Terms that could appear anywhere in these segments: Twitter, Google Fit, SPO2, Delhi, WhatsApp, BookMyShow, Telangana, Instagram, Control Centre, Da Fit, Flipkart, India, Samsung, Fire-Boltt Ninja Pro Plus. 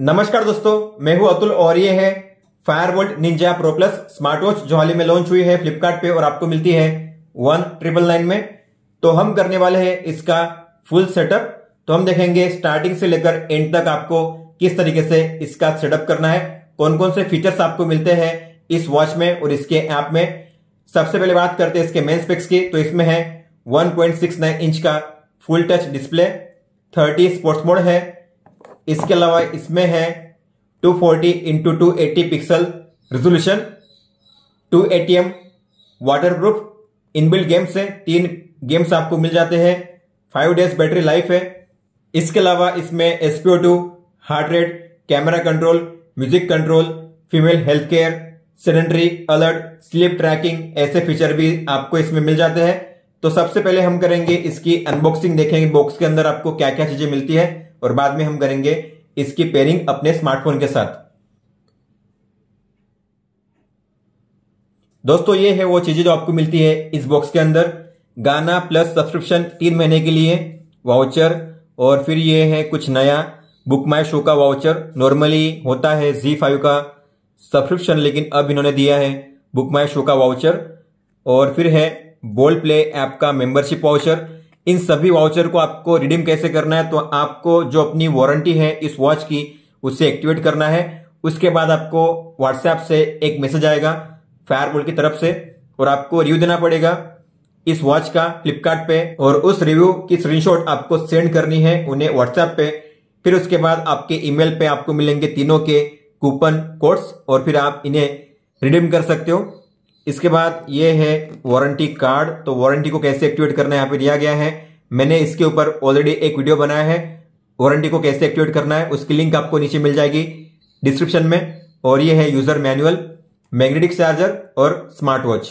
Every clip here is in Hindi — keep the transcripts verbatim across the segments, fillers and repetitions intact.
नमस्कार दोस्तों, मैं हूं अतुल और ये है Fireboltt Ninja pro plus smart watch जो हाल ही में लॉन्च हुई है फ्लिपकार्ट पे और आपको मिलती है वन ट्रिपल नाइन में। तो हम करने वाले हैं इसका फुल सेटअप। तो हम देखेंगे स्टार्टिंग से लेकर एंड तक आपको किस तरीके से इसका सेटअप करना है, कौन कौन से फीचर्स आपको मिलते हैं इस वॉच में और इसके ऐप में। सबसे पहले बात करते हैं इसके मेन स्पेक्स की। तो इसमें है one point six nine inch का full touch display, thirty sports mode है। इसके अलावा इसमें है two forty into two eighty pixel resolution, two A T M waterproof, inbuilt games है, तीन गेम्स आपको मिल जाते हैं, फाइव डेज बैटरी लाइफ है। इसके अलावा इसमें S P O two, heart rate, camera control, music control, female health care, sedentary alert, sleep tracking ऐसे फीचर भी आपको इसमें मिल जाते हैं। तो सबसे पहले हम करेंगे इसकी अनबॉक्सिंग, देखेंगे बॉक्स के अंदर आपको क्या क्या चीजें मिलती है और बाद में हम करेंगे इसकी पेयरिंग अपने स्मार्टफोन के साथ। दोस्तों ये है वो चीजें जो आपको मिलती है इस बॉक्स के अंदर। गाना प्लस सब्सक्रिप्शन तीन महीने के लिए, वाउचर, और फिर ये है कुछ नया बुक माय शो का वाउचर। नॉर्मली होता है जी फाइव का सब्सक्रिप्शन, लेकिन अब इन्होंने दिया है बुक माय शो का वाउचर। और फिर है बोल प्ले ऐप का मेंबरशिप वाउचर। इन सभी वाउचर को आपको रिडीम कैसे करना है, तो आपको जो अपनी वारंटी है इस वॉच की उसे एक्टिवेट करना है। उसके बाद आपको व्हाट्सएप से एक मैसेज आएगा फायरबोल्ट की तरफ से और आपको रिव्यू देना पड़ेगा इस वॉच का फ्लिपकार्ट पे, और उस रिव्यू की स्क्रीनशॉट आपको सेंड करनी है उन्हें व्हाट्सएप पे। फिर उसके बाद आपके ईमेल पे आपको मिलेंगे तीनों के कूपन कोड्स और फिर आप इन्हें रिडीम कर सकते हो। इसके बाद ये है वारंटी कार्ड। तो वारंटी को कैसे एक्टिवेट करना है यहाँ पे दिया गया है। मैंने इसके ऊपर ऑलरेडी एक वीडियो बनाया है वारंटी को कैसे एक्टिवेट करना है, उसकी लिंक आपको नीचे मिल जाएगी डिस्क्रिप्शन में। और ये है यूजर मैनुअल, मैग्नेटिक चार्जर और स्मार्ट वॉच।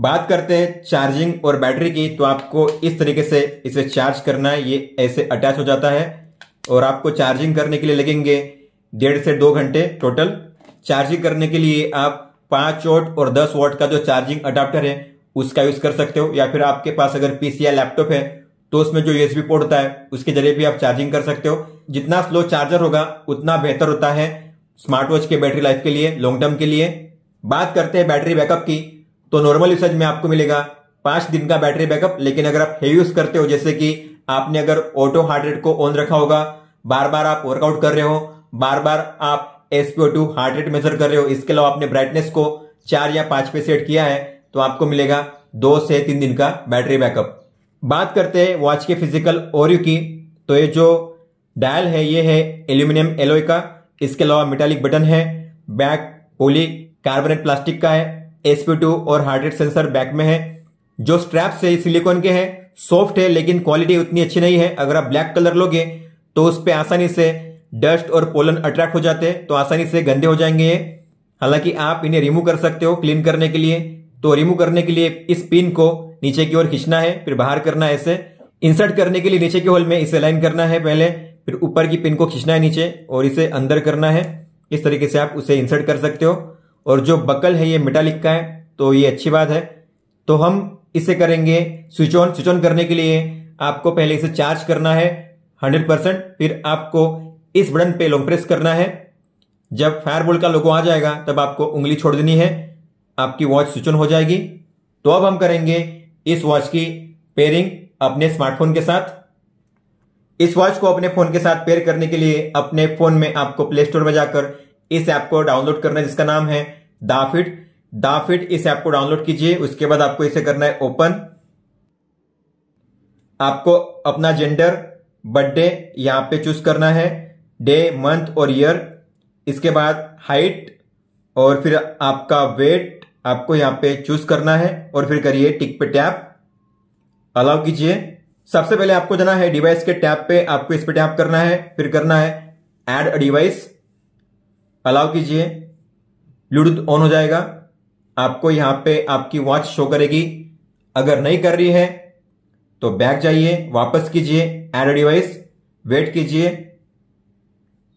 बात करते हैं चार्जिंग और बैटरी की। तो आपको इस तरीके से इसे चार्ज करना है, ये ऐसे अटैच हो जाता है और आपको चार्जिंग करने के लिए लगेंगे डेढ़ से दो घंटे टोटल। चार्जिंग करने के लिए आप पांच वोट और दस वोट का जो चार्जिंग अडाप्टर है उसका यूज कर सकते हो, या फिर आपके पास अगर पीसी या लैपटॉप है तो उसमें जो यूएसबी पोर्ट होता है उसके जरिए भी आप चार्जिंग कर सकते हो। जितना स्लो चार्जर होगा उतना बेहतर होता है स्मार्ट वॉच के बैटरी लाइफ के लिए, लॉन्ग टर्म के लिए। बात करते हैं बैटरी बैकअप की। तो नॉर्मल यूसेज में आपको मिलेगा पांच दिन का बैटरी बैकअप, लेकिन अगर आप हेवी यूज करते हो, जैसे कि आपने अगर ऑटो हार्ट रेट को ऑन रखा होगा, बार बार आप वर्कआउट कर रहे हो, बार बार आप S P O two heart rate measure कर रहे हो, इसके अलावा आपने ब्राइटनेस को चार या पांच पे सेट किया है, तो आपको मिलेगा दो से तीन दिन का बैटरी बैकअप। बात करते हैं वॉच के फिजिकल ओरियो की। तो ये जो डायल है ये है एल्यूमिनियम एलोय का, इसके अलावा मेटालिक बटन है, बैक पॉली कार्बोनेट प्लास्टिक का है, एस पी ओ टू और हार्ट रेट सेंसर बैक में है। जो स्ट्रैप्स है सिलिकॉन के हैं, सॉफ्ट है लेकिन क्वालिटी उतनी अच्छी नहीं है। अगर आप ब्लैक कलर लोगे तो उस पर आसानी से डस्ट और पोलन अट्रैक्ट हो जाते हैं, तो आसानी से गंदे हो जाएंगे ये। हालांकि आप इन्हें रिमूव कर सकते हो क्लीन करने के लिए। तो रिमूव करने के लिए इस पिन को नीचे की ओर खींचना है, फिर बाहर करना है ऐसे। इंसर्ट करने के लिए नीचे के होल में इसे अलाइन करना है पहले, फिर ऊपर की पिन को खींचना है नीचे और इसे अंदर करना है। इस तरीके से आप उसे इंसर्ट कर सकते हो। और जो बकल है ये मेटालिक का है, तो ये अच्छी बात है। तो हम इसे करेंगे स्विच ऑन। स्विच ऑन करने के लिए आपको पहले इसे चार्ज करना है हंड्रेड परसेंट, फिर आपको इस बटन पे लॉन्ग प्रेस करना है। जब फायरबोल्ट का लोगो आ जाएगा तब आपको उंगली छोड़ देनी है, आपकी वॉच स्विच ऑन हो जाएगी। तो अब हम करेंगे इस वॉच की पेयरिंग अपने स्मार्टफोन के साथ। इस वॉच को अपने फोन के साथ पेयर करने के लिए अपने फोन में आपको प्ले स्टोर में जाकर इस ऐप को डाउनलोड करना है जिसका नाम है दा फिट। दा फिट इस ऐप को डाउनलोड कीजिए। उसके बाद आपको इसे करना है ओपन। आपको अपना जेंडर, बर्थडे यहां पे चूज करना है, डे, मंथ और ईयर। इसके बाद हाइट और फिर आपका वेट आपको यहाँ पे चूज करना है और फिर करिए टिक पे टैप, अलाउ कीजिए। सबसे पहले आपको जाना है डिवाइस के टैब पे, आपको इस पे टैप करना है, फिर करना है ऐड अ डिवाइस, अलाउ कीजिए। ब्लूटूथ ऑन हो जाएगा। आपको यहाँ पे आपकी वॉच शो करेगी। अगर नहीं कर रही है तो बैक जाइए, वापस कीजिए, ऐड अ डिवाइस, वेट कीजिए।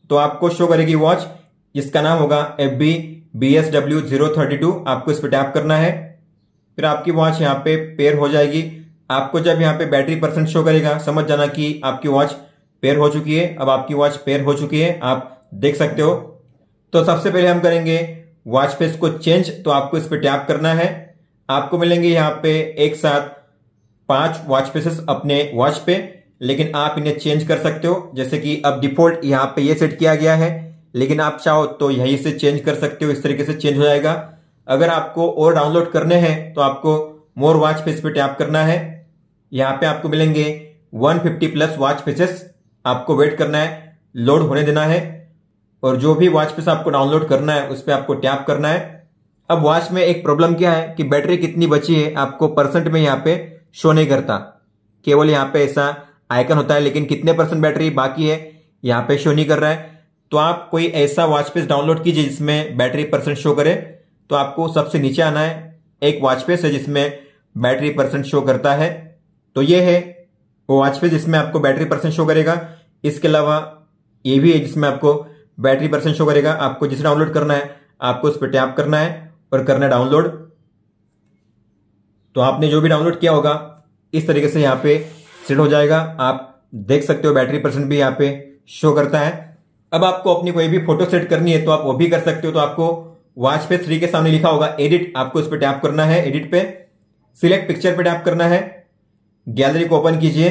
तो आपको शो करेगी वॉच जिसका नाम होगा F B B S W zero thirty two. आपको इस पर टैप करना है, फिर आपकी वॉच यहाँ पे पेयर हो जाएगी। आपको जब यहाँ पे बैटरी परसेंट शो करेगा समझ जाना कि आपकी वॉच पेयर हो चुकी है। अब आपकी वॉच पेयर हो चुकी है, आप देख सकते हो। तो सबसे पहले हम करेंगे वॉच फेस को चेंज, तो आपको इस पे टैप करना है। आपको मिलेंगे यहाँ पे एक साथ पांच वॉच फेसेस अपने वॉच पे, लेकिन आप इन्हें चेंज कर सकते हो। जैसे कि अब डिफॉल्ट यहाँ पे ये सेट किया गया है, लेकिन आप चाहो तो यहीं से चेंज कर सकते हो। इस तरीके से चेंज हो जाएगा। अगर आपको और डाउनलोड करने हैं तो आपको मोर वॉच फेस पे टैप करना है। यहाँ पे आपको मिलेंगे एक सौ पचास प्लस वॉच फेसेस। आपको वेट करना है, लोड होने देना है, और जो भी वॉच फेस आपको डाउनलोड करना है उस पर आपको टैप करना है। अब वॉच में एक प्रॉब्लम क्या है कि बैटरी कितनी बची है आपको परसेंट में यहाँ पे शो नहीं करता। केवल यहाँ पे ऐसा आइकन होता है, लेकिन कितने परसेंट बैटरी बाकी है यहाँ पे शो नहीं कर रहा है। तो आप कोई ऐसा वॉच फेस डाउनलोड कीजिए जिसमें बैटरी परसेंट शो करे। तो आपको सबसे नीचे आना है। एक वॉच फेस है जिसमें बैटरी परसेंट शो करता है, तो ये है वो वॉच फेस जिसमें आपको बैटरी परसेंट शो करेगा। इसके अलावा ये भी है जिसमें आपको बैटरी परसेंट शो करेगा। आपको जिसे डाउनलोड करना है आपको उस पर टैप करना है और करना है डाउनलोड। तो आपने जो भी डाउनलोड किया होगा इस तरीके से यहाँ पे सेट हो जाएगा। आप देख सकते हो बैटरी परसेंट भी यहाँ पे शो करता है। अब आपको अपनी कोई भी फोटो सेट करनी है तो आप वो भी कर सकते हो। तो आपको वॉच पे थ्री के सामने लिखा होगा एडिट, आपको उस पर टैप करना है। एडिट पे सिलेक्ट पिक्चर पे टैप करना है। गैलरी को ओपन कीजिए।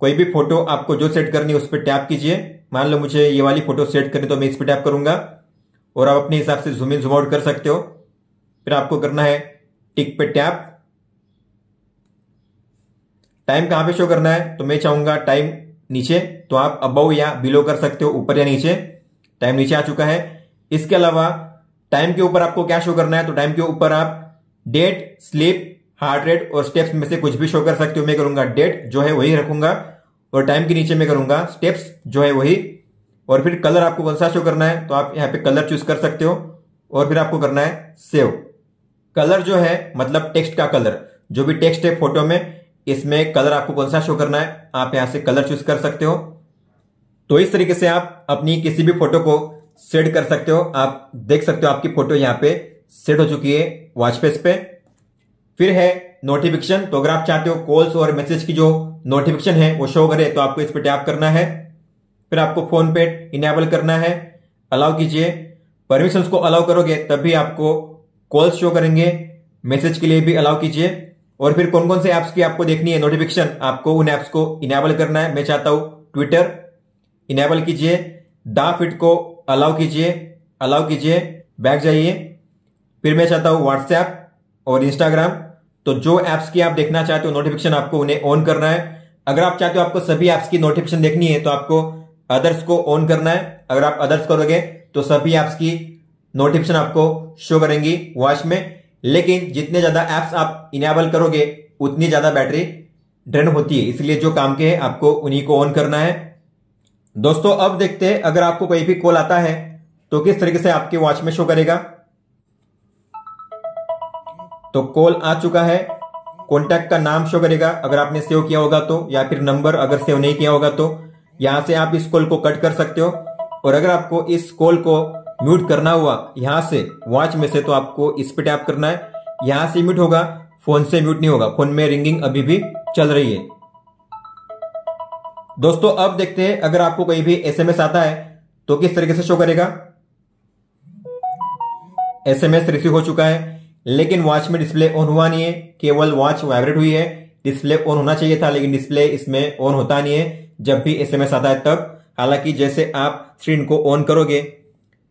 कोई भी फोटो आपको जो सेट करनी है उस पर टैप कीजिए। मान लो मुझे ये वाली फोटो सेट करनी तो मैं इस पर टैप करूंगा, और आप अपने हिसाब से जूम इन जूम आउट कर सकते हो। फिर आपको करना है टिक पे टैप। टाइम कहां पे शो करना है, तो मैं चाहूंगा टाइम नीचे, तो आप अबव या बिलो कर सकते हो, ऊपर या नीचे। टाइम नीचे आ चुका है। इसके अलावा टाइम के ऊपर आपको क्या शो करना है, तो टाइम के ऊपर आप डेट, स्लीप, हार्ट रेट और स्टेप्स में से कुछ भी शो कर सकते हो। मैं करूंगा डेट, जो है वही रखूंगा, और टाइम के नीचे मैं करूंगा स्टेप्स, जो है वही। और फिर कलर आपको कौन सा शो करना है, तो आप यहाँ पे कलर चूज कर सकते हो। और फिर आपको करना है सेव। कलर जो है मतलब टेक्स्ट का कलर, जो भी टेक्स्ट है फोटो में इसमें कलर आपको कौन सा शो करना है आप यहाँ से कलर चूज कर सकते हो। तो इस तरीके से आप अपनी किसी भी फोटो को सेट कर सकते हो। आप देख सकते हो आपकी फोटो यहाँ पे सेट हो चुकी है वॉच फेस पे। फिर है नोटिफिकेशन, तो अगर आप चाहते हो कॉल्स और मैसेज की जो नोटिफिकेशन है वो शो करे तो आपको इस पे टैप करना है। फिर आपको फोन पे इनेबल करना है, अलाउ कीजिए। परमिशंस को अलाउ करोगे तभी आपको कॉल्स शो करेंगे। मैसेज के लिए भी अलाउ कीजिए। और फिर कौन कौन से ऐप्स की आपको देखनी है नोटिफिकेशन, आपको उन ऐप्स को इनेबल करना है। मैं चाहता हूँ ट्विटर, इनेबल कीजिए। दा फिट को अलाउ कीजिए, अलाउ कीजिए, बैक जाइए। फिर मैं चाहता हूँ व्हाट्सएप और इंस्टाग्राम। तो जो ऐप्स की आप देखना चाहते हो नोटिफिकेशन आपको उन्हें ऑन करना है। अगर आप चाहते हो आपको सभी ऐप्स की नोटिफिकेशन देखनी है तो आपको अदर्स को ऑन करना है। अगर आप अदर्स करोगे तो सभी ऐप्स की नोटिफिकेशन आपको शो करेंगी वॉच में। लेकिन जितने ज्यादा ऐप्स आप इनेबल करोगे उतनी ज्यादा बैटरी ड्रेन होती है, इसलिए जो काम के हैं आपको उन्हीं को ऑन करना है। दोस्तों अब देखते हैं अगर आपको कोई भी कॉल आता है तो किस तरीके से आपके वॉच में शो करेगा। तो कॉल आ चुका है। कॉन्टैक्ट का नाम शो करेगा अगर आपने सेव किया होगा तो, या फिर नंबर अगर सेव नहीं किया होगा तो। यहां से आप इस कॉल को कट कर सकते हो, और अगर आपको इस कॉल को म्यूट करना हुआ यहां से वॉच में से तो आपको इस पे टैप करना है। यहां से म्यूट होगा, फोन से म्यूट नहीं होगा। फोन में रिंगिंग अभी भी चल रही है। दोस्तों अब देखते हैं अगर आपको कोई भी एसएमएस आता है तो किस तरीके से शो करेगा। एसएमएस रिसीव हो चुका है, लेकिन वॉच में डिस्प्ले ऑन हुआ नहीं है। केवल वॉच वाइब्रेट हुई है। डिस्प्ले ऑन होना चाहिए था, लेकिन डिस्प्ले इसमें ऑन होता नहीं है जब भी एसएमएस आता है तब। हालांकि जैसे आप स्क्रीन को ऑन करोगे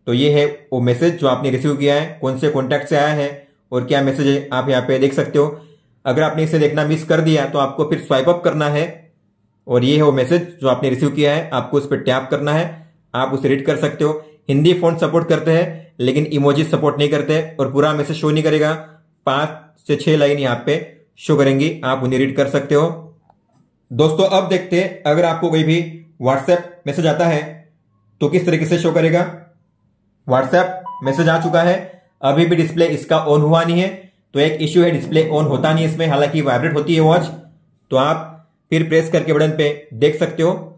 तो ये है वो मैसेज जो आपने रिसीव किया है, कौन से कॉन्टैक्ट से आया है और क्या मैसेज है, आप यहाँ पे देख सकते हो। अगर आपने इसे देखना मिस कर दिया तो आपको फिर स्वाइप अप करना है, और ये है वो मैसेज जो आपने रिसीव किया है। आपको उस पर टैप करना है, आप उसे रीड कर सकते हो। हिंदी फ़ॉन्ट सपोर्ट करते हैं लेकिन इमोजी सपोर्ट नहीं करते, और पूरा मैसेज शो नहीं करेगा। पांच से छह लाइन यहाँ पे शो करेंगी, आप उन्हें रीड कर सकते हो। दोस्तों अब देखते हैं अगर आपको कोई भी व्हाट्सएप मैसेज आता है तो किस तरीके से शो करेगा। व्हाट्सएप मैसेज आ चुका है, अभी भी डिस्प्ले इसका ऑन हुआ नहीं है, तो एक इश्यू है डिस्प्ले ऑन होता नहीं है इसमें। हालांकि वाइब्रेट होती है वॉच, तो आप फिर प्रेस करके बटन पे देख सकते हो।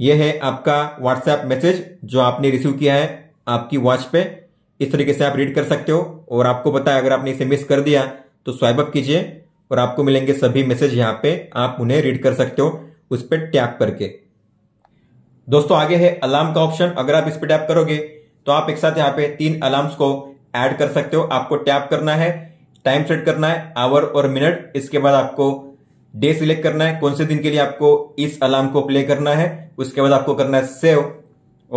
यह है आपका व्हाट्सएप मैसेज जो आपने रिसीव किया है आपकी वॉच पे। इस तरीके से आप रीड कर सकते हो, और आपको पता है अगर आपने इसे मिस कर दिया तो स्वाइप अप कीजिए और आपको मिलेंगे सभी मैसेज यहाँ पे, आप उन्हें रीड कर सकते हो उस पर टैप करके। दोस्तों आगे है अलार्म का ऑप्शन। अगर आप इस पर टैप करोगे तो आप एक साथ यहाँ पे तीन अलार्म्स को ऐड कर सकते हो। आपको टैप करना है, टाइम सेट करना है, आवर और मिनट। इसके बाद आपको डे सिलेक्ट करना है, कौन से दिन के लिए आपको इस अलार्म को प्ले करना है। उसके बाद आपको करना है सेव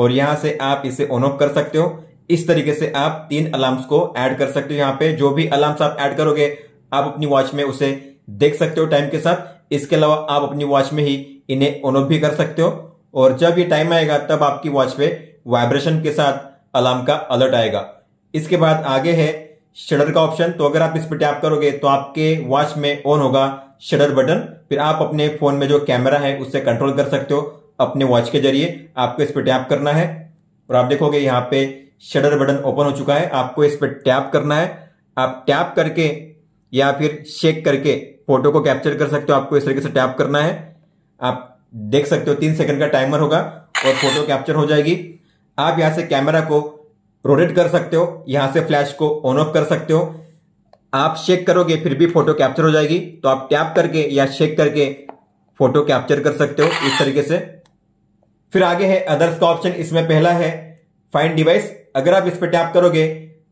और यहां से आप इसे ऑन ऑफ कर सकते हो। इस तरीके से आप तीन अलार्म्स को ऐड कर सकते हो। यहाँ पे जो भी अलार्म्स आप ऐड करोगे आप अपनी वॉच में उसे देख सकते हो टाइम के साथ। इसके अलावा आप अपनी वॉच में ही इन्हें ऑन ऑफ भी कर सकते हो और जब ये टाइम आएगा तब आपकी वॉच पे वाइब्रेशन के साथ अलार्म का अलर्ट आएगा। इसके बाद आगे है शटर का ऑप्शन। तो अगर आप इस पर टैप करोगे तो आपके वॉच में ऑन होगा शटर बटन। फिर आप अपने फोन में जो कैमरा है उससे कंट्रोल कर सकते हो अपने वॉच के जरिए। आपको इस पर टैप करना है और आप देखोगे यहाँ पे शटर बटन ओपन हो चुका है। आपको इस पर टैप करना है। आप टैप करके या फिर शेक करके फोटो को कैप्चर कर सकते हो। आपको इस तरीके से टैप करना है। आप देख सकते हो तीन सेकंड का टाइमर होगा और फोटो कैप्चर हो जाएगी। आप यहाँ से कैमरा को रोटेट कर सकते हो, यहाँ से फ्लैश को ऑन ऑफ कर सकते हो। आप शेक करोगे फिर भी फोटो कैप्चर हो जाएगी। तो आप टैप करके या शेक करके फोटो कैप्चर कर सकते हो इस तरीके से। फिर आगे है अदर्स का ऑप्शन। इसमें पहला है फाइंड डिवाइस। अगर आप इस पर टैप करोगे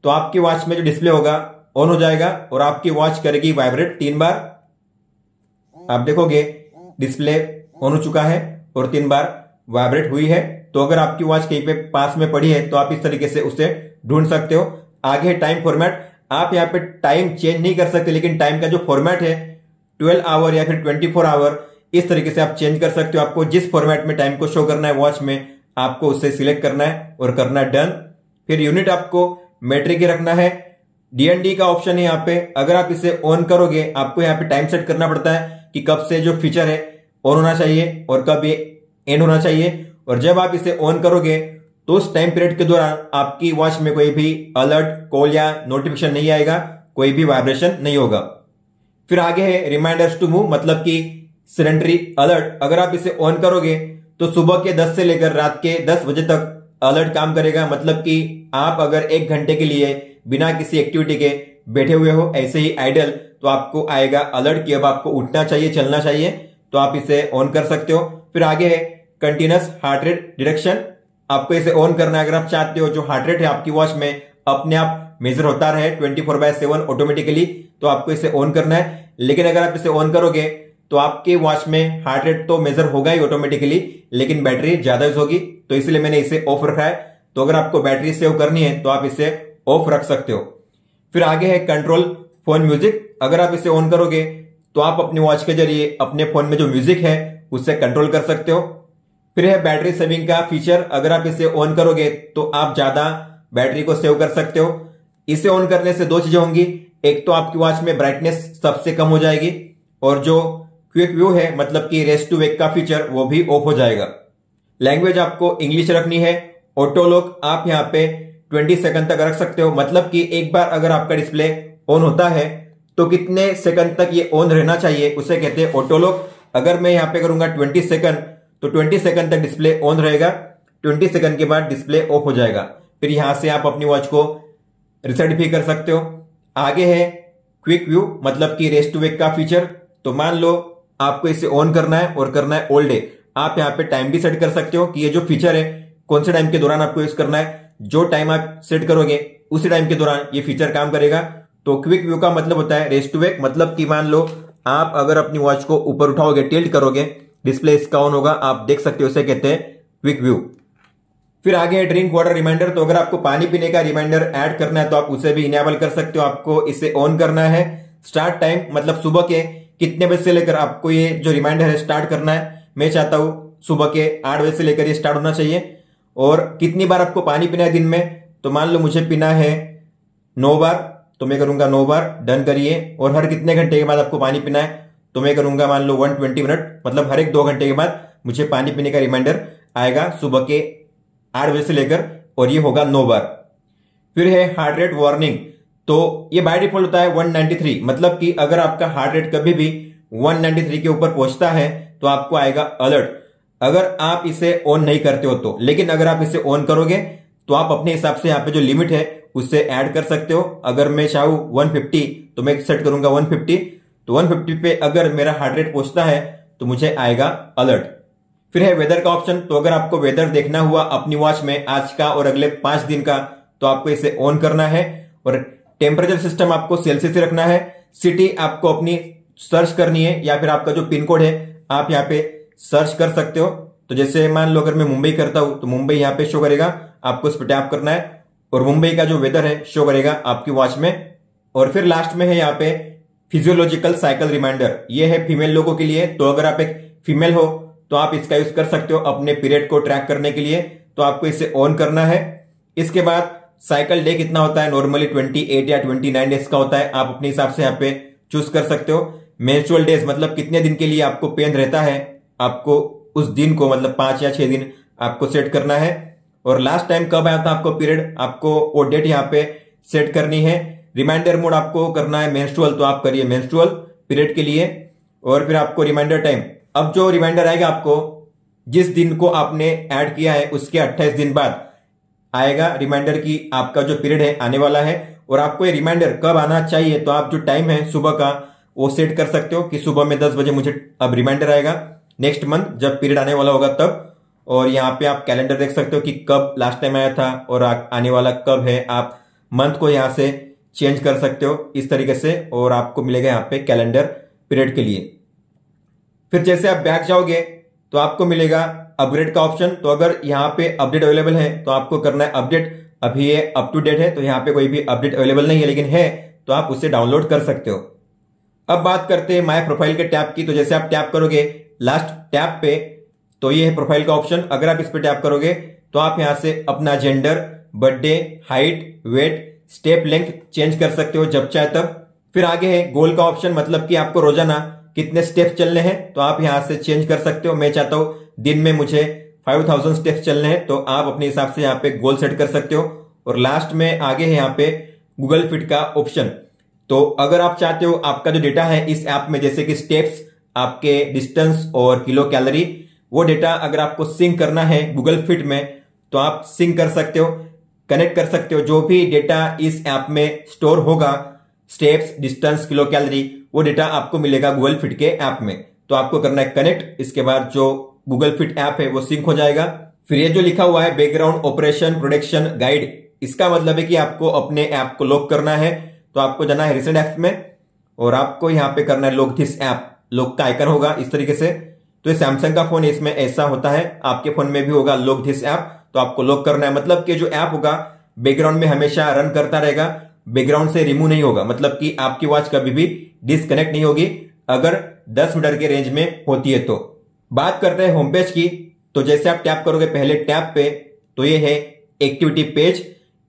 तो आपकी वॉच में जो डिस्प्ले होगा ऑन हो जाएगा और आपकी वॉच करेगी वाइब्रेट तीन बार। आप देखोगे डिस्प्ले ऑन हो चुका है और तीन बार वाइब्रेट हुई है। तो अगर आपकी वॉच कहीं पे पास में पड़ी है तो आप इस तरीके से उसे ढूंढ सकते हो। आगे है टाइम फॉर्मेट। आप यहाँ पे टाइम चेंज नहीं कर सकते, लेकिन टाइम का जो फॉर्मेट है ट्वेल्व आवर या फिर ट्वेंटी फोर आवर इस तरीके से आप चेंज कर सकते हो। आपको जिस फॉर्मेट में टाइम को शो करना है वॉच में आपको उसे सिलेक्ट करना है और करना है डन। फिर यूनिट आपको मेट्रिक ही रखना है। डीएनडी का ऑप्शन है यहाँ पे। अगर आप इसे ऑन करोगे आपको यहाँ पे टाइम सेट करना पड़ता है कि कब से जो फीचर है ऑन होना चाहिए और कब ये एंड होना चाहिए। और जब आप इसे ऑन करोगे तो उस टाइम पीरियड के दौरान आपकी वॉच में कोई भी अलर्ट, कॉल या नोटिफिकेशन नहीं आएगा, कोई भी वाइब्रेशन नहीं होगा। फिर आगे है रिमाइंडर्स टू मूव, मतलब कि सिलेंडरी अलर्ट। अगर आप इसे ऑन करोगे तो सुबह के दस से लेकर रात के दस बजे तक अलर्ट काम करेगा। मतलब कि आप अगर एक घंटे के लिए बिना किसी एक्टिविटी के बैठे हुए हो ऐसे ही आइडल तो आपको आएगा अलर्ट कि अब आपको उठना चाहिए, चलना चाहिए। तो आप इसे ऑन कर सकते हो। फिर आगे है कंटिन्यूस हार्ट रेट डिटेक्शन। आपको इसे ऑन करना है अगर आप चाहते हो जो हार्ट रेट है आपकी वॉच में अपने आप मेजर होता रहे twenty four by seven automatically. तो आपको इसे ऑन करना है। लेकिन अगर आप इसे ऑन करोगे तो आपके वॉच में हार्ट रेट तो मेजर होगा ही ऑटोमेटिकली, लेकिन बैटरी ज्यादा यूज होगी, तो इसलिए मैंने इसे ऑफ रखा है। तो अगर आपको बैटरी सेव करनी है तो आप इसे ऑफ रख सकते हो। फिर आगे है कंट्रोल फोन म्यूजिक। अगर आप इसे ऑन करोगे तो आप अपनी वॉच के जरिए अपने फोन में जो म्यूजिक है उससे कंट्रोल कर सकते हो। फिर है बैटरी सेविंग का फीचर। अगर आप इसे ऑन करोगे तो आप ज्यादा बैटरी को सेव कर सकते हो। इसे ऑन करने से दो चीजें होंगी, एक तो आपकी वॉच में ब्राइटनेस सबसे कम हो जाएगी और जो क्विक व्यू है मतलब कि रेस्ट टू वेक का फीचर वो भी ऑफ हो जाएगा। लैंग्वेज आपको इंग्लिश रखनी है। ऑटो लॉक आप यहाँ पे ट्वेंटी सेकंड तक रख सकते हो। मतलब कि एक बार अगर आपका डिस्प्ले ऑन होता है तो कितने सेकंड तक ये ऑन रहना चाहिए उसे कहते हैं ऑटो लॉक। अगर मैं यहाँ पे करूंगा ट्वेंटी सेकंड तो ट्वेंटी सेकंड तक डिस्प्ले ऑन रहेगा। ट्वेंटी सेकंड के बाद डिस्प्ले ऑफ हो जाएगा। फिर यहां से आप अपनी वॉच को रिसेट भी कर सकते हो। आगे है क्विक व्यू मतलब कि रेस्ट टू वेक का फीचर। तो मान लो आपको इसे ऑन करना है और करना है ऑल डे। आप यहाँ पे टाइम भी सेट कर सकते हो कि ये जो फीचर है कौन से टाइम के दौरान आपको यूज करना है। जो टाइम आप सेट करोगे उसी टाइम के दौरान ये फीचर काम करेगा। तो क्विक व्यू का मतलब होता है रेस्ट टू वेक, मतलब कि मान लो आप अगर अपनी वॉच को ऊपर उठाओगे, टिल्ट करोगे, डिस्प्ले इसका ऑन होगा। आप देख सकते हो, उसे कहते हैं क्विक व्यू। फिर आगे है ड्रिंक वाटर रिमाइंडर। तो अगर आपको पानी पीने का रिमाइंडर ऐड करना है तो आप उसे भी इनेबल कर सकते हो। आपको इसे ऑन करना है। स्टार्ट टाइम मतलब सुबह के कितने बजे से लेकर आपको ये जो रिमाइंडर है स्टार्ट करना है। मैं चाहता हूं सुबह के आठ बजे से लेकर ये स्टार्ट होना चाहिए। और कितनी बार आपको पानी पीना है दिन में, तो मान लो मुझे पीना है नौ बार तो मैं करूंगा नौ बार, डन करिए। और हर कितने घंटे के बाद आपको पानी पीना है तो मैं करूंगा मान लो एक सौ बीस मिनट, मतलब हर एक दो घंटे के बाद मुझे पानी पीने का रिमाइंडर आएगा सुबह के आठ बजे से लेकर, और ये होगा नौ बार। फिर है हार्ट रेट वार्निंग। तो ये बाय डिफॉल्ट होता है एक सौ तिरानवे, मतलब कि अगर आपका हार्ट रेट कभी भी एक सौ तिरानवे के ऊपर पहुंचता है तो आपको आएगा अलर्ट अगर आप इसे ऑन नहीं करते हो तो। लेकिन अगर आप इसे ऑन करोगे तो आप अपने हिसाब से यहाँ पे जो लिमिट है उससे ऐड कर सकते हो। अगर मैं चाहूं एक सौ पचास तो मैं सेट करूंगा एक सौ पचास, तो एक सौ पचास पे अगर मेरा हार्ट रेट पहुंचता है तो मुझे आएगा अलर्ट। फिर है वेदर का ऑप्शन। तो अगर आपको वेदर देखना हुआ अपनी वॉच में आज का और अगले पांच दिन का, तो आपको इसे ऑन करना है। और टेम्परेचर सिस्टम आपको सेल्सियस से रखना है। सिटी आपको अपनी सर्च करनी है या फिर आपका जो पिन कोड है आप यहाँ पे सर्च कर सकते हो। तो जैसे मान लो अगर मैं मुंबई करता हूं तो मुंबई यहाँ पे शो करेगा, आपको इस पर टैप करना है और मुंबई का जो वेदर है शो करेगा आपकी वॉच में। और फिर लास्ट में है यहाँ पे फिजियोलॉजिकल साइकिल रिमाइंडर, ये है फीमेल लोगों के लिए। तो अगर आप एक फीमेल हो तो आप इसका यूज कर सकते हो अपने पीरियड को ट्रैक करने के लिए। तो आपको इसे ऑन करना है। इसके बाद साइकिल डे कितना होता है, नॉर्मली अट्ठाईस या उनतीस डेज का होता है, आप अपने हिसाब से यहाँ पे चूज कर सकते हो। मेंस्ट्रुअल डेज मतलब कितने दिन के लिए आपको पेन रहता है, आपको उस दिन को मतलब पांच या छह दिन आपको सेट करना है। और लास्ट टाइम कब आया था आपको पीरियड, आपको वो डेट यहाँ पे सेट करनी है। रिमाइंडर मोड आपको करना है मेंस्ट्रुअल, तो आप करिए मेंस्ट्रुअल पीरियड के लिए। और फिर आपको रिमाइंडर टाइम, अब जो रिमाइंडर आएगा आपको जिस दिन को आपने ऐड किया है उसके अट्ठाईस दिन बाद आएगा रिमाइंडर की आपका जो पीरियड है आने वाला है। और आपको ये रिमाइंडर कब आना चाहिए, तो आप जो टाइम है सुबह का वो सेट कर सकते हो कि सुबह में दस बजे मुझे अब रिमाइंडर आएगा नेक्स्ट मंथ जब पीरियड आने वाला होगा तब। और यहाँ पे आप कैलेंडर देख सकते हो कि कब लास्ट टाइम आया था और आने वाला कब है। आप मंथ को यहाँ से चेंज कर सकते हो इस तरीके से, और आपको मिलेगा यहाँ पे कैलेंडर पीरियड के लिए। फिर जैसे आप बैक जाओगे तो आपको मिलेगा अपग्रेड का ऑप्शन। तो अगर यहाँ पे अपडेट अवेलेबल है तो आपको करना है अपडेट। अभी ये अप टू डेट है तो यहाँ पे कोई भी अपडेट अवेलेबल नहीं है, लेकिन है तो आप उसे डाउनलोड कर सकते हो। अब बात करते हैं माय प्रोफाइल के टैब की। तो जैसे आप टैप करोगे लास्ट टैब पे, तो ये है प्रोफाइल का ऑप्शन। अगर आप इस पे टैप करोगे तो आप यहाँ से अपना gender, birthday, height, weight, step length change कर सकते हो जब चाहे तब। फिर आगे है गोल का ऑप्शन, मतलब कि आपको रोजाना कितने स्टेप चलने हैं तो आप यहाँ से चेंज कर सकते हो। मैं चाहता हूँ दिन में मुझे फाइव थाउजेंड स्टेप्स चलने हैं, तो आप अपने हिसाब से यहाँ पे गोल सेट कर सकते हो। और लास्ट में आगे है यहाँ पे गूगल फिट का ऑप्शन। तो अगर आप चाहते हो आपका जो डेटा है इस ऐप में, जैसे कि स्टेप्स, आपके डिस्टेंस और किलो कैलोरी, वो डेटा अगर आपको सिंक करना है गूगल फिट में तो आप सिंक कर सकते हो, कनेक्ट कर सकते हो। जो भी डेटा इस ऐप में स्टोर होगा, स्टेप्स, डिस्टेंस, किलो कैलोरी, वो डेटा आपको मिलेगा गूगल फिट के ऐप में। तो आपको करना है कनेक्ट। इसके बाद जो गूगल फिट ऐप है वो सिंक हो जाएगा। फिर ये जो लिखा हुआ है बैकग्राउंड ऑपरेशन प्रोटेक्शन गाइड, इसका मतलब है कि आपको अपने ऐप को लॉक करना है। तो आपको जाना है रिसेंट ऐप में और आपको यहाँ पे करना है लॉक दिस ऐप। लॉक का आइकन होगा इस तरीके से। तो ये सैमसंग का फोन है, इसमें ऐसा होता है, आपके फोन में भी होगा लॉक दिस ऐप। तो आपको लॉक करना है, मतलब कि जो ऐप होगा बैकग्राउंड में हमेशा रन करता रहेगा, बैकग्राउंड से रिमूव नहीं होगा, मतलब कि आपकी वॉच कभी भी डिस्कनेक्ट नहीं होगी अगर दस मीटर के रेंज में होती है। तो बात करते हैं होम पेज की। तो जैसे आप टैप करोगे पहले टैप पे, तो ये है एक्टिविटी पेज।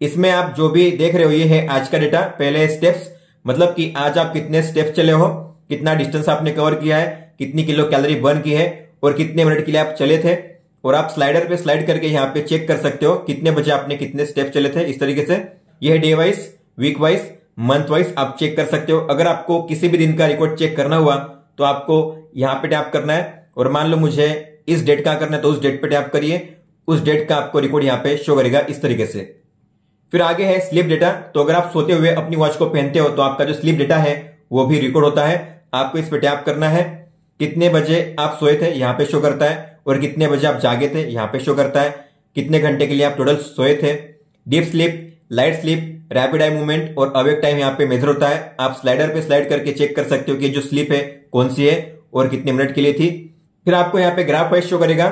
इसमें आप जो भी देख रहे हो ये है आज का डेटा। पहले स्टेप्स, मतलब कि आज आप कितने स्टेप्स चले हो, कितना डिस्टेंस आपने कवर किया है, कितनी किलो कैलोरी बर्न की है और कितने मिनट के लिए आप चले थे। और आप स्लाइडर पे स्लाइड करके यहाँ पे चेक कर सकते हो कितने बजे आपने कितने स्टेप चले थे इस तरीके से। यह है day wise, week wise, month wise आप चेक कर सकते हो। अगर आपको किसी भी दिन का रिकॉर्ड चेक करना हुआ तो आपको यहाँ पे टैप करना है और मान लो मुझे इस डेट का करना है तो उस डेट पे टैप करिए, उस डेट का आपको रिकॉर्ड यहाँ पे शो करेगा इस तरीके से। फिर आगे है स्लीप डेटा। तो अगर आप सोते हुए अपनी वॉच को पहनते हो तो आपका जो स्लीप डेटा है वो भी रिकॉर्ड होता है। आपको इस पे टैप करना है, कितने बजे आप सोए थे यहाँ पे शो करता है, और कितने बजे आप जागे थे यहाँ पे शो करता है, कितने घंटे के लिए आप टोटल सोए थे। Deep sleep, light sleep, rapid eye movement और अवेक टाइम यहाँ पे मेजर होता है। आप स्लाइडर पे स्लाइड करके चेक कर सकते हो कि जो स्लीप है कौन सी है और कितने मिनट के लिए थी। फिर आपको यहाँ पे ग्राफ वाइज शो करेगा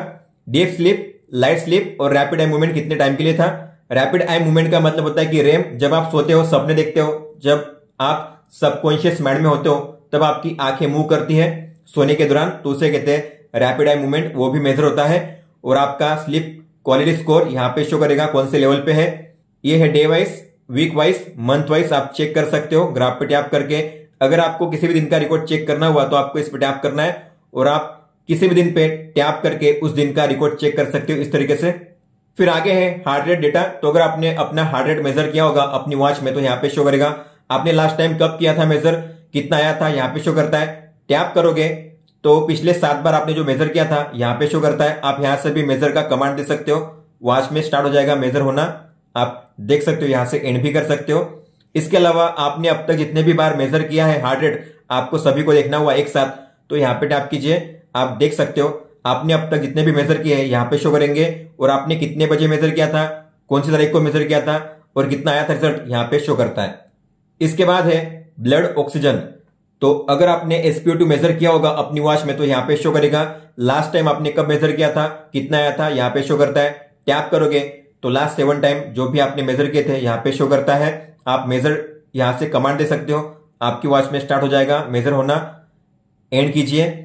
डीप स्लीप, लाइट स्लीप और रैपिड आई मूवमेंट कितने टाइम के लिए था। रैपिड आई मूवमेंट का मतलब होता है कि रेम, जब आप सोते हो, सपने देखते हो, जब आप सबकॉन्शियस माइंड में होते हो तब आपकी आंखें मूव करती है सोने के दौरान, तो उसे कहते हैं रैपिड आई मूवमेंट, वो भी मेजर होता है। और आपका स्लीप क्वालिटी स्कोर यहाँ पे शो करेगा कौन से लेवल पे है। ये है day wise, week wise, month wise, आप चेक कर सकते हो ग्राफ पे टैप करके। अगर आपको किसी भी दिन का रिकॉर्ड चेक करना हुआ तो आपको इस पे टैप करना है और आप किसी भी दिन पे टैप करके उस दिन का रिकॉर्ड चेक कर सकते हो इस तरीके से। फिर आगे है हार्ट रेट डेटा। तो अगर आपने अपना हार्ट रेट मेजर किया होगा अपनी वॉच में तो यहाँ पे शो करेगा आपने लास्ट टाइम कब किया था मेजर, कितना आया था यहाँ पे शो करता है। टैप करोगे तो पिछले सात बार आपने जो मेजर किया था यहाँ पे शो करता है। आप यहाँ से भी मेजर का कमांड दे सकते हो, वॉच में स्टार्ट हो जाएगा मेजर होना, आप देख सकते हो, यहाँ से एंड भी कर सकते हो। इसके अलावा आपने अब तक जितने भी बार मेजर किया है हार्ट रेट, आपको सभी को देखना हुआ एक साथ तो यहाँ पे टैप कीजिए, आप देख सकते हो आपने अब तक जितने भी मेजर किए हैं यहाँ पे शो करेंगे, और आपने कितने बजे मेजर किया था, कौन सी तारीख को मेजर किया था और कितना आया था रिजल्ट यहाँ पे शो करता है। इसके बाद है ब्लड ऑक्सीजन। तो अगर आपने S P O two measure किया होगा अपनी वॉच में तो यहाँ पे शो करेगा। लास्ट टाइम आपने कब मेजर किया था, कितना आया था, यहाँ पे शो करता है। टैप करोगे तो लास्ट सेवन टाइम जो भी आपने मेजर किए थे यहाँ पे शो करता है। आप मेजर यहाँ से कमांड दे सकते हो, आपकी वॉच में स्टार्ट हो जाएगा मेजर होना। एंड कीजिए।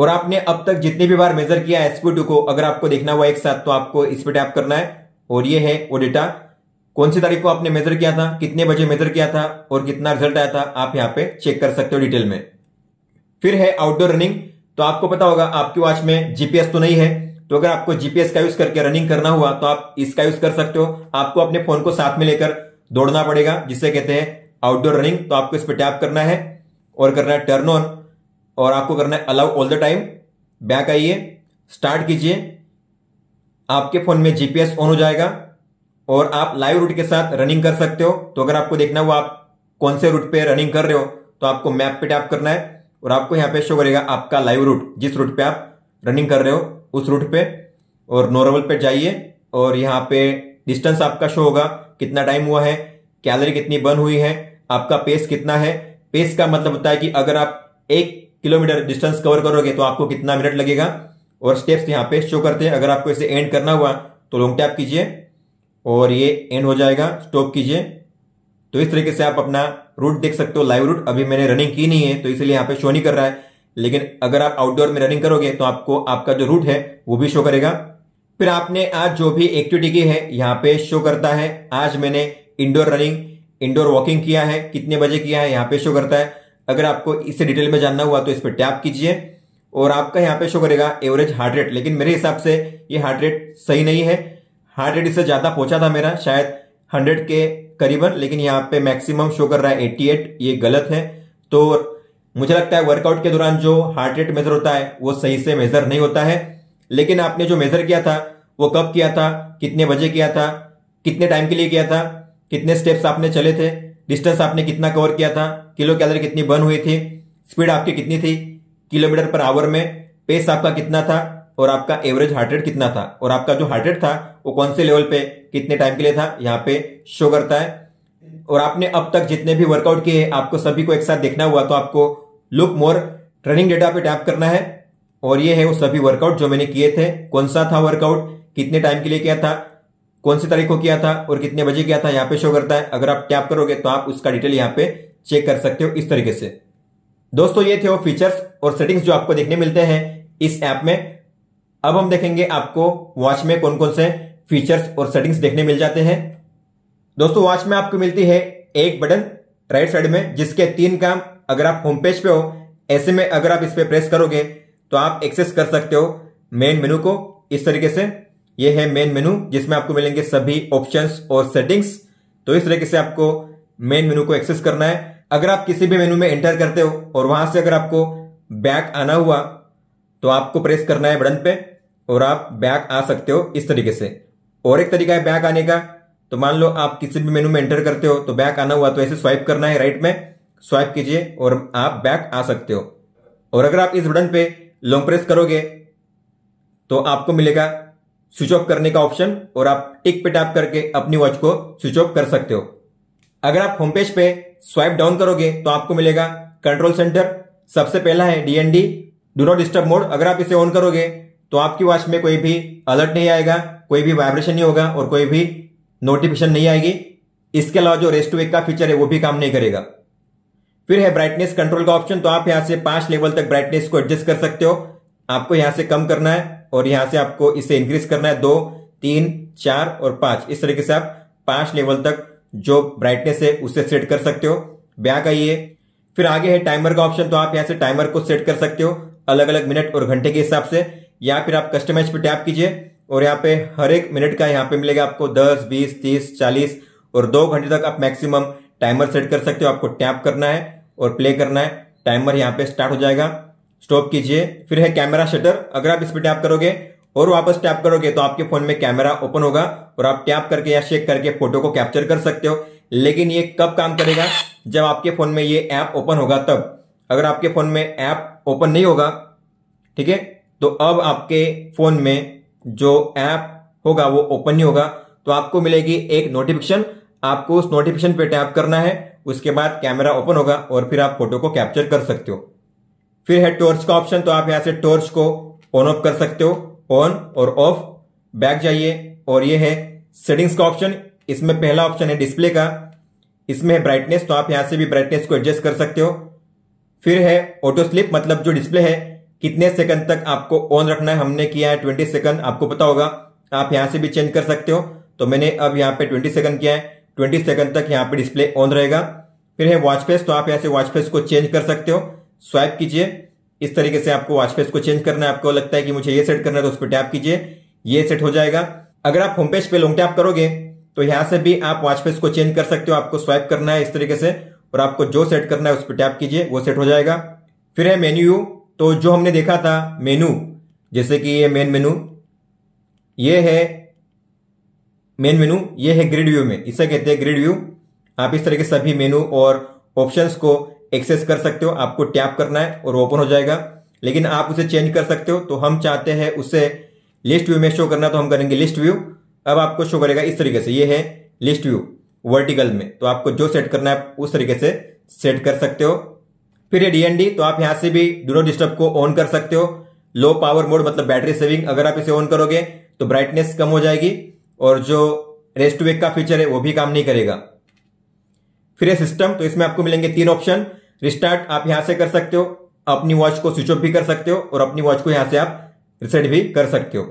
और आपने अब तक जितनी भी बार मेजर किया एस पी ओ टू को अगर आपको देखना हुआ एक साथ तो आपको इस पे टैप करना है। और ये है वो डेटा, कौन सी तारीख को आपने मेजर किया था, कितने बजे मेजर किया था और कितना रिजल्ट आया था, आप यहाँ पे चेक कर सकते हो डिटेल में। फिर है आउटडोर रनिंग। तो आपको पता होगा आपकी वॉच में जी पी एस तो नहीं है, तो अगर आपको जी पी एस का यूज करके रनिंग करना हुआ तो आप इसका यूज कर सकते हो। आपको अपने फोन को साथ में लेकर दौड़ना पड़ेगा जिसे कहते हैं आउटडोर रनिंग। तो आपको इस पर टैप करना है और करना है टर्न ऑन, और आपको करना है allow all the time. Back आइए, स्टार्ट कीजिए, आपके फोन में जी पी एस ऑन हो जाएगा और आप लाइव रूट के साथ रनिंग कर सकते हो। तो अगर आपको देखना हुआ आप कौन से रूट पे रनिंग कर रहे हो तो आपको मैप पे टैप करना है और आपको यहाँ पे शो करेगा आपका लाइव रूट, जिस रूट पे आप रनिंग कर रहे हो उस रूट पे। और नॉर्मल पे जाइए और यहाँ पे डिस्टेंस आपका शो होगा, कितना टाइम हुआ है, कैलोरी कितनी बर्न हुई है, आपका पेस कितना है। पेस का मतलब होता है कि अगर आप एक किलोमीटर डिस्टेंस कवर करोगे तो आपको कितना मिनट लगेगा। और स्टेप्स यहाँ पे शो करते हैं। अगर आपको इसे एंड करना हुआ तो लॉन्ग टैप कीजिए और ये एंड हो जाएगा, स्टॉप कीजिए। तो इस तरीके से आप अपना रूट देख सकते हो, लाइव रूट। अभी मैंने रनिंग की नहीं है तो इसलिए यहाँ पे शो नहीं कर रहा है, लेकिन अगर आप आउटडोर में रनिंग करोगे तो आपको आपका जो रूट है वो भी शो करेगा। फिर आपने आज जो भी एक्टिविटी की है यहाँ पे शो करता है। आज मैंने इंडोर रनिंग, इंडोर वॉकिंग किया है, कितने बजे किया है यहाँ पे शो करता है। अगर आपको इससे डिटेल में जानना हुआ तो इस पर टैप कीजिए और आपका यहाँ पे शो करेगा एवरेज हार्ट रेट। लेकिन मेरे हिसाब से ये हार्ट रेट सही नहीं है, हार्ट रेट इससे ज्यादा पहुंचा था मेरा, शायद हंड्रेड के करीबन, लेकिन यहाँ पे मैक्सिमम शो कर रहा है अठासी। ये गलत है। तो मुझे लगता है वर्कआउट के दौरान जो हार्ट रेट मेजर होता है वो सही से मेजर नहीं होता है। लेकिन आपने जो मेजर किया था वो कब किया था, कितने बजे किया था, कितने टाइम के लिए किया था, कितने स्टेप्स आपने चले थे, डिस्टेंस आपने कितना कवर किया था, किलो कैलोरी कितनी बर्न हुई थी, स्पीड आपकी कितनी थी किलोमीटर पर आवर में, पेस आपका कितना था और आपका एवरेज हार्ट रेट कितना था, और आपका जो हार्ट रेट था वो कौन से लेवल पे कितने टाइम के लिए था यहाँ पे शो करता है। और आपने अब तक जितने भी वर्कआउट किए आपको सभी को एक साथ देखना हुआ तो आपको लुक मोर रनिंग डेटा पे टैप करना है। और ये है वो सभी वर्कआउट जो मैंने किए थे, कौन सा था वर्कआउट, कितने टाइम के लिए किया था, कौन सी तारीख को किया था और कितने बजे किया था यहाँ पे शो करता है। अगर आप टैप करोगे तो आप उसका डिटेल यहाँ पे चेक कर सकते हो इस तरीके से। दोस्तों ये थे वो फीचर्स और सेटिंग्स जो आपको देखने मिलते हैं इस ऐप में। अब हम देखेंगे आपको वॉच में कौन कौन से फीचर्स और सेटिंग्स देखने मिल जाते हैं। दोस्तों वॉच में आपको मिलती है एक बटन राइट साइड में जिसके तीन काम अगर आप होम पेज पे हो, ऐसे में अगर आप इस पे प्रेस करोगे तो आप एक्सेस कर सकते हो मेन मेनू को इस तरीके से। ये है मेन मेनू जिसमें आपको मिलेंगे सभी ऑप्शंस और सेटिंग्स। तो इस तरीके से आपको मेन मेनू को एक्सेस करना है। अगर आप किसी भी मेनू में एंटर करते हो और वहां से अगर आपको बैक आना हुआ तो आपको प्रेस करना है बटन पे और आप बैक आ सकते हो इस तरीके से। और एक तरीका है बैक आने का, तो मान लो आप किसी भी मेनू में एंटर करते हो तो बैक आना हुआ तो ऐसे स्वाइप करना है, राइट में स्वाइप कीजिए और आप बैक आ सकते हो। और अगर आप इस बटन पे लॉन्ग प्रेस करोगे तो आपको मिलेगा स्विच ऑफ करने का ऑप्शन और आप टिक पे टैप करके अपनी वॉच को स्विच ऑफ कर सकते हो। अगर आप होम पेज पे स्वाइप डाउन करोगे तो आपको मिलेगा कंट्रोल सेंटर। सबसे पहला है D N D do not disturb mode. अगर आप इसे ऑन करोगे तो आपकी वॉच में कोई भी अलर्ट नहीं आएगा, कोई भी वाइब्रेशन नहीं होगा और कोई भी नोटिफिकेशन नहीं आएगी। इसके अलावा जो रेस्ट टू वेक का फीचर है वो भी काम नहीं करेगा। फिर है ब्राइटनेस कंट्रोल का ऑप्शन। तो आप यहां से पांच लेवल तक ब्राइटनेस को एडजस्ट कर सकते हो। आपको यहां से कम करना है और यहां से आपको इसे इंक्रीज करना है, दो, तीन, चार और पांच। इस तरीके से आप पांच लेवल तक जो ब्राइटनेस है उसे सेट कर सकते हो। बैक आइए। फिर आगे है टाइमर का ऑप्शन। तो आप यहां से टाइमर को सेट कर सकते हो अलग अलग मिनट और घंटे के हिसाब से, या फिर आप कस्टमाइज पे टैप कीजिए और यहाँ पे हर एक मिनट का यहाँ पे मिलेगा आपको दस, बीस, तीस, चालीस और दो घंटे तक आप मैक्सिमम टाइमर सेट कर सकते हो। आपको टैप करना है और प्ले करना है, टाइमर यहाँ पे स्टार्ट हो जाएगा, स्टॉप कीजिए। फिर है कैमरा शटर। अगर आप इस पे टैप करोगे और वापस टैप करोगे तो आपके फोन में कैमरा ओपन होगा और आप टैप करके या शेक करके फोटो को कैप्चर कर सकते हो। लेकिन ये कब काम करेगा, जब आपके फोन में ये ऐप ओपन होगा तब। अगर आपके फोन में ऐप ओपन नहीं होगा, ठीक है, तो अब आपके फोन में जो ऐप होगा वो ओपन नहीं होगा, तो आपको मिलेगी एक नोटिफिकेशन। आपको उस नोटिफिकेशन पे टैप करना है, उसके बाद कैमरा ओपन होगा और फिर आप फोटो को कैप्चर कर सकते हो। फिर है टॉर्च का ऑप्शन, तो आप यहां से टॉर्च को ऑन ऑफ कर सकते हो, ऑन और ऑफ। बैक जाइए और ये है सेटिंग्स का ऑप्शन। इसमें पहला ऑप्शन है डिस्प्ले का, इसमें है ब्राइटनेस, तो आप यहां से भी ब्राइटनेस को एडजस्ट कर सकते हो। फिर है ऑटो स्लीप, मतलब जो डिस्प्ले है कितने सेकंड तक आपको ऑन रखना है। हमने किया है बीस सेकंड, आपको पता होगा, आप यहां से भी चेंज कर सकते हो। तो मैंने अब यहां पे बीस सेकंड किया है, बीस सेकंड तक यहां पे डिस्प्ले ऑन रहेगा। फिर है वॉच फेस, तो आप यहां से वॉच फेस को चेंज कर सकते हो, स्वाइप कीजिए। इस तरीके से आपको वॉच फेस को चेंज करना है। आपको लगता है कि मुझे ये सेट करना है तो उस पर टैप कीजिए, ये सेट हो जाएगा। अगर आप होम पेज पे लॉन्ग टैप करोगे तो यहां से भी आप वॉच फेस को चेंज कर सकते हो। आपको स्वाइप करना है इस तरीके से और आपको जो सेट करना है उस पर टैप कीजिए, वो सेट हो जाएगा। फिर है मेन्यू, तो जो हमने देखा था मेनू, जैसे कि ये मेन मेनू, ये है मेन मेनू, ये है ग्रिड व्यू में, इसे कहते हैं ग्रिड व्यू। आप इस तरह के सभी मेनू और ऑप्शंस को एक्सेस कर सकते हो। आपको टैप करना है और ओपन हो जाएगा, लेकिन आप उसे चेंज कर सकते हो। तो हम चाहते हैं उसे लिस्ट व्यू में शो करना, तो हम करेंगे लिस्ट व्यू। अब आपको शो करेगा इस तरीके से, ये है लिस्ट व्यू वर्टिकल में, तो आपको जो सेट करना है उस तरीके से सेट कर सकते हो। फिर ये डीएनडी, तो आप यहां से भी डू नॉट डिस्टर्ब को ऑन कर सकते हो। लो पावर मोड मतलब बैटरी सेविंग, अगर आप इसे ऑन करोगे तो ब्राइटनेस कम हो जाएगी और जो रेस्ट टू वेक का फीचर है वो भी काम नहीं करेगा। फिर ये सिस्टम, तो इसमें आपको मिलेंगे तीन ऑप्शन। रिस्टार्ट आप यहां से कर सकते हो, अपनी वॉच को स्विच ऑफ भी कर सकते हो और अपनी वॉच को यहां से आप रिसेट भी कर सकते हो।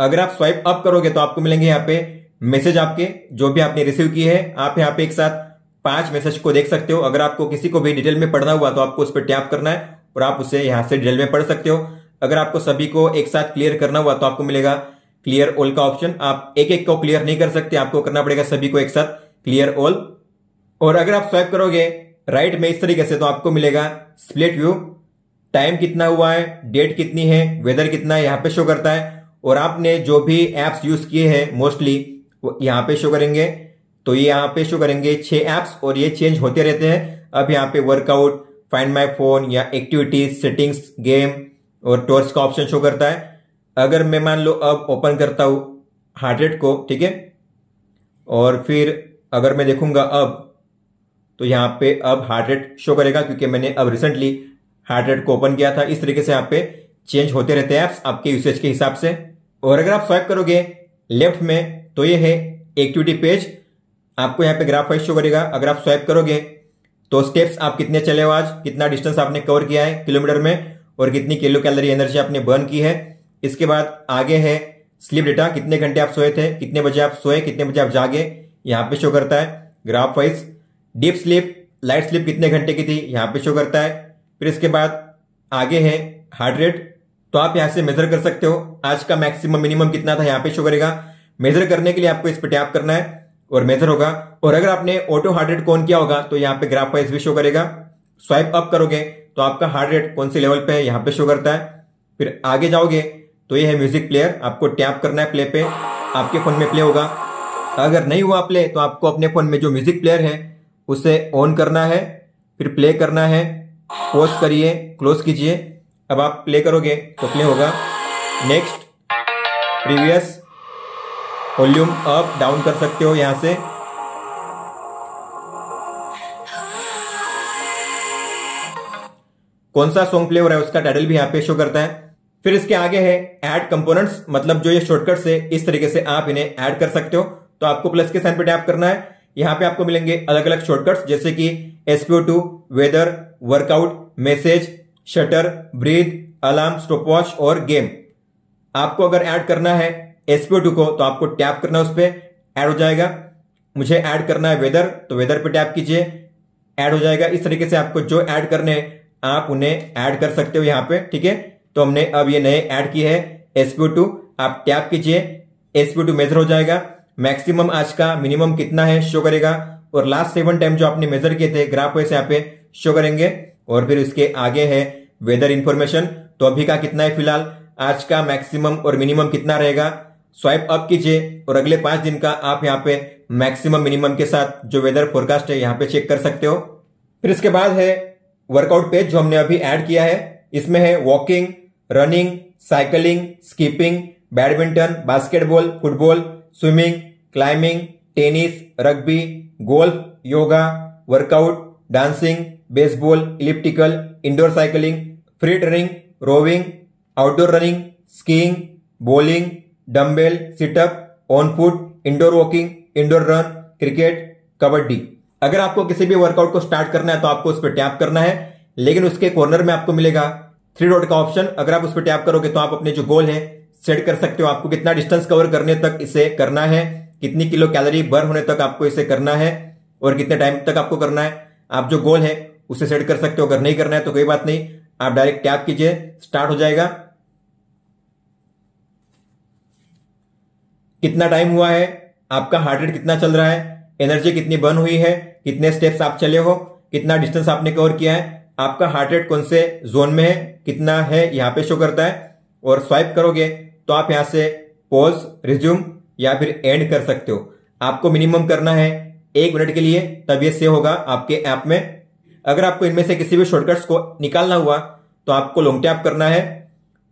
अगर आप स्वाइप अप करोगे तो आपको मिलेंगे यहाँ पे मैसेज, आपके जो भी आपने रिसीव किए हैं। आप यहाँ पे एक साथ पांच मैसेज को देख सकते हो। अगर आपको किसी को भी डिटेल में पढ़ना हुआ तो आपको उस पर टैप करना है और आप उसे यहाँ से डिटेल में पढ़ सकते हो। अगर आपको सभी को एक साथ क्लियर करना हुआ तो आपको मिलेगा क्लियर ऑल का ऑप्शन। आप एक एक को क्लियर नहीं कर सकते, आपको करना पड़ेगा सभी को एक साथ क्लियर ऑल। और अगर आप स्वाइप करोगे राइट में इस तरीके से तो आपको मिलेगा स्प्लिट व्यू। टाइम कितना हुआ है, डेट कितनी है, वेदर कितना है, यहाँ पे शो करता है। और आपने जो भी एप्स यूज किए हैं मोस्टली वो यहाँ पे शो करेंगे। तो ये यहाँ पे शो करेंगे छह एप्स और ये चेंज होते रहते हैं। अब यहाँ पे वर्कआउट, फाइंड माई फोन या एक्टिविटीज, सेटिंग्स, गेम और टॉर्च का ऑप्शन शो करता है। अगर मैं मान लो अब ओपन करता हूं हार्ट रेट को, ठीक है, और फिर अगर मैं देखूंगा अब तो यहाँ पे अब हार्ट रेट शो करेगा, क्योंकि मैंने अब रिसेंटली हार्ट रेट को ओपन किया था। इस तरीके से यहाँ पे चेंज होते रहते हैं ऐप्स आपके यूसेज के हिसाब से। और अगर आप स्वाइप करोगे लेफ्ट में तो ये है एक्टिविटी पेज, आपको यहाँ पे ग्राफ वाइज शो करेगा। अगर आप स्वाइप करोगे तो स्टेप्स आप कितने चले हो आज, कितना डिस्टेंस आपने कवर किया है किलोमीटर में और कितनी किलो कैलोरी एनर्जी आपने बर्न की है। इसके बाद आगे है स्लीप डेटा, कितने घंटे आप सोए थे, कितने बजे आप सोए, कितने बजे आप जागे, यहाँ पे शो करता है graph wise. Deep sleep, light sleep कितने घंटे की थी, यहाँ पे शो करता है। फिर इसके बाद आगे है हार्ट रेट, तो आप यहाँ से मेजर कर सकते हो आज का मैक्सिमम मिनिमम कितना था, यहाँ पे शो करेगा। मेजर करने के लिए आपको इस पर टैप करना है और मेजर होगा। और अगर आपने ऑटो हार्ट रेट ऑन किया होगा तो यहाँ पे ग्राफ वाइज भी शो करेगा। स्वाइप अप करोगे तो आपका हार्ट रेट कौन से लेवल पे है यहाँ पे शो करता है। फिर आगे जाओगे तो ये है म्यूजिक प्लेयर, आपको टैप करना है प्ले पे, आपके फोन में प्ले होगा। अगर नहीं हुआ प्ले तो आपको अपने फोन में जो म्यूजिक प्लेयर है उसे ऑन करना है, फिर प्ले करना है, पॉज करिए, क्लोज कीजिए। अब आप प्ले करोगे तो प्ले होगा। Next, previous, volume up down कर सकते हो यहाँ से। कौन सा सॉन्ग प्ले हो रहा है उसका टाइटल भी यहाँ पे शो करता है। फिर इसके आगे है ऐड कंपोनेंट्स, मतलब जो ये शॉर्टकट से इस तरीके से आप इन्हें ऐड कर सकते हो। तो आपको प्लस के साइन पे टैप करना है, यहाँ पे आपको मिलेंगे अलग अलग शॉर्टकट्स, जैसे कि S P O two, weather, workout, message, shutter, breathe, alarm, stopwatch और गेम। आपको अगर ऐड करना है एस पी ओ टू को तो आपको टैप करना है, उस पर ऐड हो जाएगा। मुझे ऐड करना है वेदर, तो वेदर पे टैप कीजिए, ऐड हो जाएगा। इस तरीके से आपको जो ऐड करने आप उन्हें ऐड कर सकते हो यहाँ पे, ठीक है। तो हमने अब ये नए ऐड किए हैं एस पी ओ टू, आप टैप कीजिए, S P O two measure हो जाएगा। मैक्सिमम आज का मिनिमम कितना है शो करेगा और लास्ट सेवन टाइम जो आपने मेजर किए थे ग्राफ वैसे यहाँ पे शो करेंगे। और फिर इसके आगे है वेदर इन्फॉर्मेशन, तो अभी का कितना है फिलहाल, आज का मैक्सिमम और मिनिमम कितना रहेगा। स्वाइप अप कीजिए और अगले पांच दिन का आप यहाँ पे मैक्सिमम मिनिमम के साथ जो वेदर फोरकास्ट है यहाँ पे चेक कर सकते हो। फिर इसके बाद है वर्कआउट पेज जो हमने अभी ऐड किया है। इसमें है walking, running, cycling, skipping, badminton, basketball, football, swimming, climbing, tennis, rugby, golf, yoga, workout, dancing, baseball, elliptical, indoor cycling, free running, rowing, outdoor running, skiing, bowling, dumbbell sit-up, on foot, indoor walking, indoor run, cricket, kabaddi. अगर आपको किसी भी वर्कआउट को स्टार्ट करना है तो आपको उस पर टैप करना है, लेकिन उसके कॉर्नर में आपको मिलेगा थ्री डॉट का ऑप्शन। अगर आप उस पर टैप करोगे तो आप अपने जो गोल है सेट कर सकते हो, आपको कितना डिस्टेंस कवर करने तक इसे करना है, कितनी किलो कैलोरी बर्न होने तक आपको इसे करना है और कितने टाइम तक आपको करना है। आप जो गोल है उसे सेट कर सकते हो, अगर नहीं करना है तो कोई बात नहीं, आप डायरेक्ट टैप कीजिए, स्टार्ट हो जाएगा। कितना टाइम हुआ है, आपका हार्ट रेट कितना चल रहा है, एनर्जी कितनी बर्न हुई है, कितने स्टेप्स आप चले हो, कितना डिस्टेंस आपने कवर किया है, आपका हार्ट रेट कौन से जोन में है, कितना है, यहाँ पे शो करता है। और स्वाइप करोगे तो आप यहाँ से पॉज, रिज्यूम या फिर एंड कर सकते हो। आपको मिनिमम करना है एक मिनट के लिए, तब ये सेव होगा आपके ऐप में। अगर आपको इनमें से किसी भी शॉर्टकट्स को निकालना हुआ तो आपको लॉन्ग टैप करना है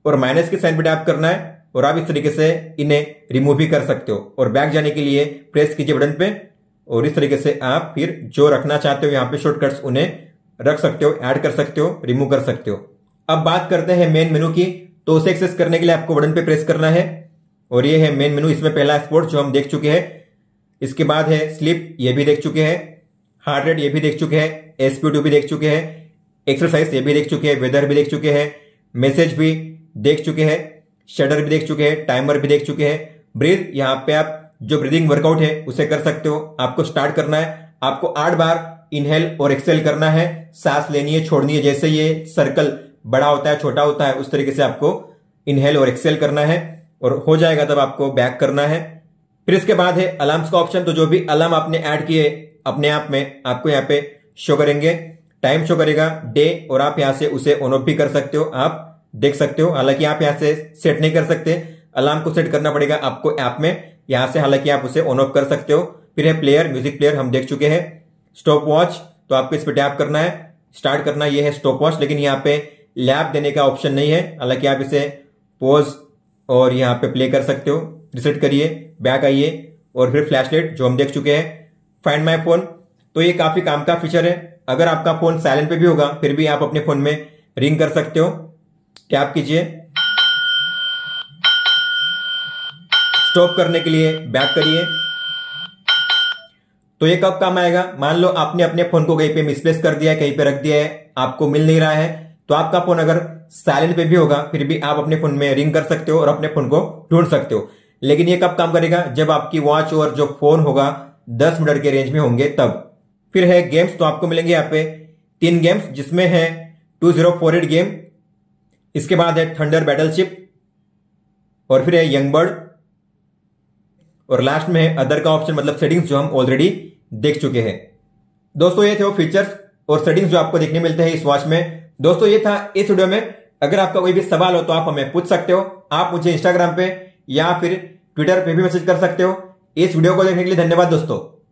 और माइनस के साइन पे टैप करना है, और आप इस तरीके से इन्हें रिमूव भी कर सकते हो। और बैक जाने के लिए प्रेस कीजिए बटन पे, और इस तरीके से आप फिर जो रखना चाहते हो यहाँ पे शॉर्टकट्स उन्हें रख सकते हो, ऐड कर सकते हो, रिमूव कर सकते हो। अब बात करते हैं मेन मेनू की। तो उसे एक्सेस करने के लिए आपको बटन पे प्रेस करना है, और ये है मेन मेनू। इसमें पहला स्पोर्ट्स जो हम देख चुके हैं, इसके बाद है स्लीप, ये भी देख चुके हैं, हार्ट रेट ये भी देख चुके हैं, एसपी टू भी देख चुके हैं, एक्सरसाइज ये भी देख चुके हैं, वेदर भी देख चुके हैं, मैसेज भी देख चुके हैं, शटर भी देख चुके हैं, टाइमर भी देख चुके हैं, ब्रीथ, यहाँ पे आप जो ब्रीदिंग वर्कआउट है उसे कर सकते हो। आपको स्टार्ट करना है, आपको आठ बार इनहेल और एक्सेल करना है, सांस लेनी है, छोड़नी है। जैसे ये सर्कल बड़ा होता है, छोटा होता है, उस तरीके से आपको इनहेल और एक्सेल करना है, और हो जाएगा तब आपको बैक करना है। फिर इसके बाद है अलार्म्स का ऑप्शन। तो जो भी अलार्म आपने ऐड किए अपने आप में आपको यहाँ पे शो करेंगे, टाइम शो करेगा, डे, और आप यहाँ से उसे ऑन ऑफ भी कर सकते हो, आप देख सकते हो। हालांकि आप यहाँ से सेट नहीं कर सकते, अलार्म को सेट करना पड़ेगा आपको ऐप में, यहाँ से हालांकि आप उसे ऑन ऑफ कर सकते हो। फिर है प्लेयर, म्यूजिक प्लेयर हम देख चुके हैं। स्टॉप वॉच, तो आपको इस पर टैप करना है, स्टार्ट करना ये है स्टॉप वॉच, लेकिन यहाँ पे लैप देने का ऑप्शन नहीं है, हालांकि आप इसे पॉज और यहाँ पे प्ले कर सकते हो। रिसेट करिए, बैक आइए, और फिर फ्लैशलाइट जो हम देख चुके हैं, फाइंड माय फोन, तो ये काफी काम का फीचर है। अगर आपका फोन साइलेंट पे भी होगा फिर भी आप अपने फोन में रिंग कर सकते हो, टैप कीजिए। स्टॉप करने के लिए बैक करिए। तो ये कब काम आएगा, मान लो आपने अपने फोन को कहीं पे मिसप्लेस कर दिया है, कहीं पे रख दिया है, आपको मिल नहीं रहा है, तो आपका फोन अगर साइलेंट पे भी होगा फिर भी आप अपने फोन में रिंग कर सकते हो और अपने फोन को ढूंढ सकते हो। लेकिन ये कब काम करेगा, जब आपकी वॉच और जो फोन होगा दस मिनट के रेंज में होंगे तब। फिर है गेम्स, तो आपको मिलेंगे यहाँ पे तीन गेम्स, जिसमें है two zero four eight game, इसके बाद है थंडर बैटलशिप, और फिर है यंग बर्ड, और लास्ट में है अदर का ऑप्शन, मतलब सेटिंग्स जो हम ऑलरेडी देख चुके हैं। दोस्तों ये थे वो फीचर्स और सेटिंग्स जो आपको देखने मिलते हैं इस वॉच में। दोस्तों ये था इस वीडियो में। अगर आपका कोई भी सवाल हो तो आप हमें पूछ सकते हो। आप मुझे इंस्टाग्राम पे या फिर ट्विटर पे भी मैसेज कर सकते हो। इस वीडियो को देखने के लिए धन्यवाद दोस्तों।